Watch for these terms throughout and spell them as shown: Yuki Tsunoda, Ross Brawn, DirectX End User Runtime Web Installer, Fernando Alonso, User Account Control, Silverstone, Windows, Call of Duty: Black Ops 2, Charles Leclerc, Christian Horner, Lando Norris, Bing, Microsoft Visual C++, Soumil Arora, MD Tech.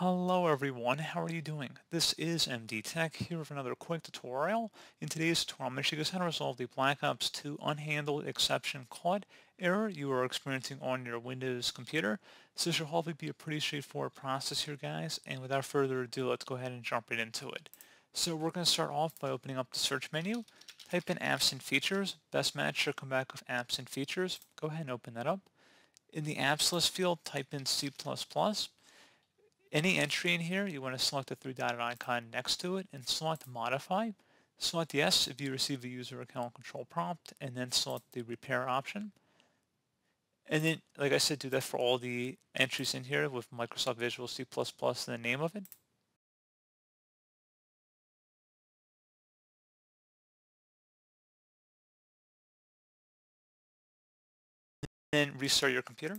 Hello everyone, how are you doing? This is MD Tech here with another quick tutorial. In today's tutorial, I'm going to show you guys how to resolve the Black Ops 2 unhandled exception caught error you are experiencing on your Windows computer. So this should hopefully be a pretty straightforward process here, guys, and without further ado, let's go ahead and jump right into it. So we're going to start off by opening up the search menu, type in apps and features. Best match should come back with apps and features. Go ahead and open that up. In the apps list field, type in C++. Any entry in here, you want to select the three-dotted icon next to it and select Modify. Select Yes if you receive a User Account Control prompt, and then select the Repair option. And then, like I said, do that for all the entries in here with Microsoft Visual C++ and the name of it. And then restart your computer.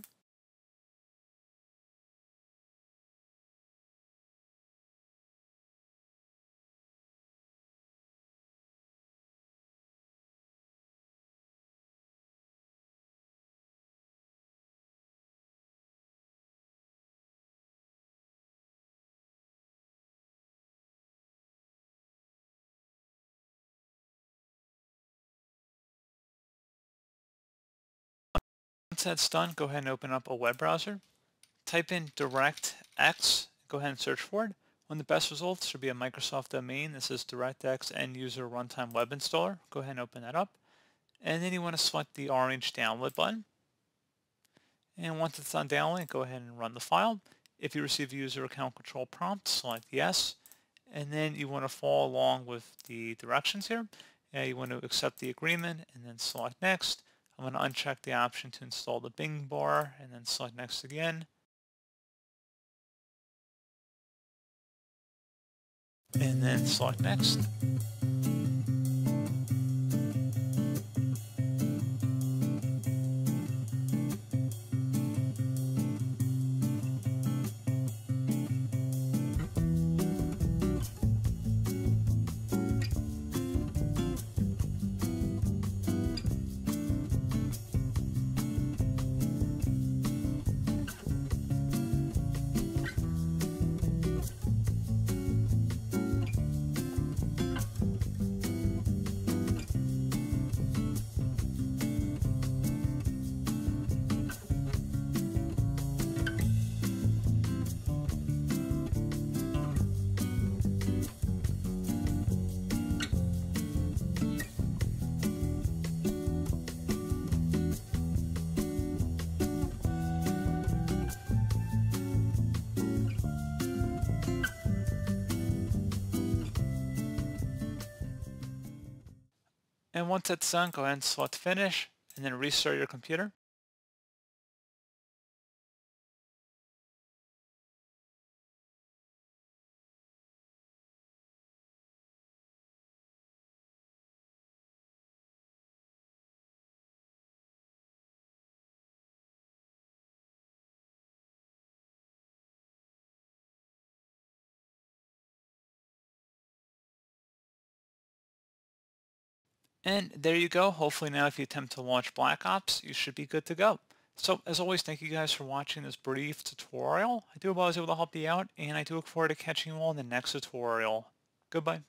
Once that's done, go ahead and open up a web browser, type in DirectX, go ahead and search for it. One of the best results should be a Microsoft domain. This is DirectX End User Runtime Web Installer. Go ahead and open that up. And then you want to select the orange download button. And once it's on download, go ahead and run the file. If you receive a User Account Control prompt, select Yes. And then you want to follow along with the directions here. You want to accept the agreement and then select Next. I'm going to uncheck the option to install the Bing bar and then select Next again. And then select Next. And once that's done, go ahead and select Finish, and then restart your computer. And there you go. Hopefully now if you attempt to launch Black Ops, you should be good to go. So as always, thank you guys for watching this brief tutorial. I do hope I was able to help you out, and I do look forward to catching you all in the next tutorial. Goodbye.